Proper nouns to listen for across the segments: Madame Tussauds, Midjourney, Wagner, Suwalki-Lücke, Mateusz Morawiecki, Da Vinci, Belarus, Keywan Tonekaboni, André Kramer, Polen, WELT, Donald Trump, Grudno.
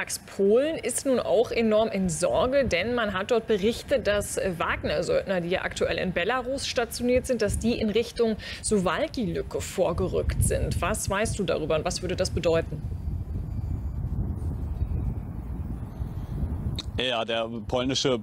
Max, Polen ist nun auch enorm in Sorge, denn man hat dort berichtet, dass Wagner-Söldner, die ja aktuell in Belarus stationiert sind, dass die in Richtung Suwalki-Lücke vorgerückt sind. Was weißt du darüber und was würde das bedeuten? Ja, der polnische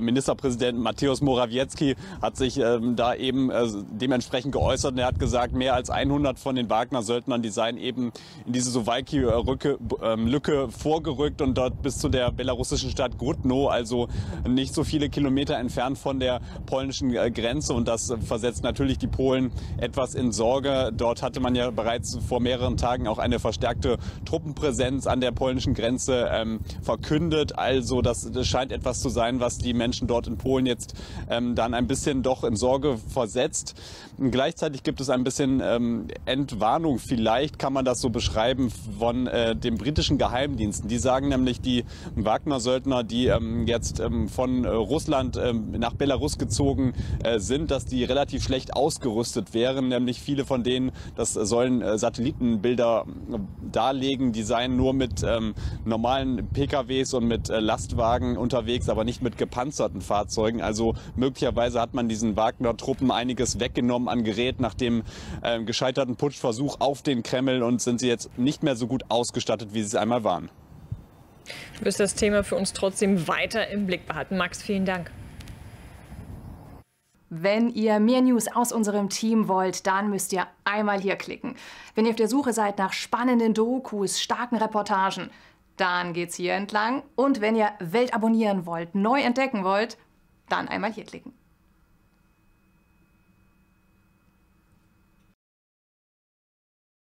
Ministerpräsident Mateusz Morawiecki hat sich da eben dementsprechend geäußert und er hat gesagt, mehr als 100 von den Wagner-Söldnern, die seien eben in diese Suwalki-Lücke vorgerückt und dort bis zu der belarussischen Stadt Grudno, also nicht so viele Kilometer entfernt von der polnischen Grenze, und das versetzt natürlich die Polen etwas in Sorge. Dort hatte man ja bereits vor mehreren Tagen auch eine verstärkte Truppenpräsenz an der polnischen Grenze verkündet, also das scheint etwas zu sein, was die Menschen dort in Polen jetzt dann ein bisschen doch in Sorge versetzt. Gleichzeitig gibt es ein bisschen Entwarnung, vielleicht kann man das so beschreiben, von den britischen Geheimdiensten. Die sagen nämlich, die Wagner-Söldner, die jetzt von Russland nach Belarus gezogen sind, dass die relativ schlecht ausgerüstet wären. Nämlich viele von denen, das sollen Satellitenbilder darlegen, die seien nur mit normalen PKWs und mit Lastwagen unterwegs, aber nicht mit gepanzerten Fahrzeugen. Also möglicherweise hat man diesen Wagner-Truppen einiges weggenommen an Gerät nach dem gescheiterten Putschversuch auf den Kreml, und sind sie jetzt nicht mehr so gut ausgestattet, wie sie es einmal waren. Du wirst das Thema für uns trotzdem weiter im Blick behalten. Max, vielen Dank. Wenn ihr mehr News aus unserem Team wollt, dann müsst ihr einmal hier klicken. Wenn ihr auf der Suche seid nach spannenden Dokus, starken Reportagen, dann geht's hier entlang. Und wenn ihr Welt abonnieren wollt, neu entdecken wollt, dann einmal hier klicken.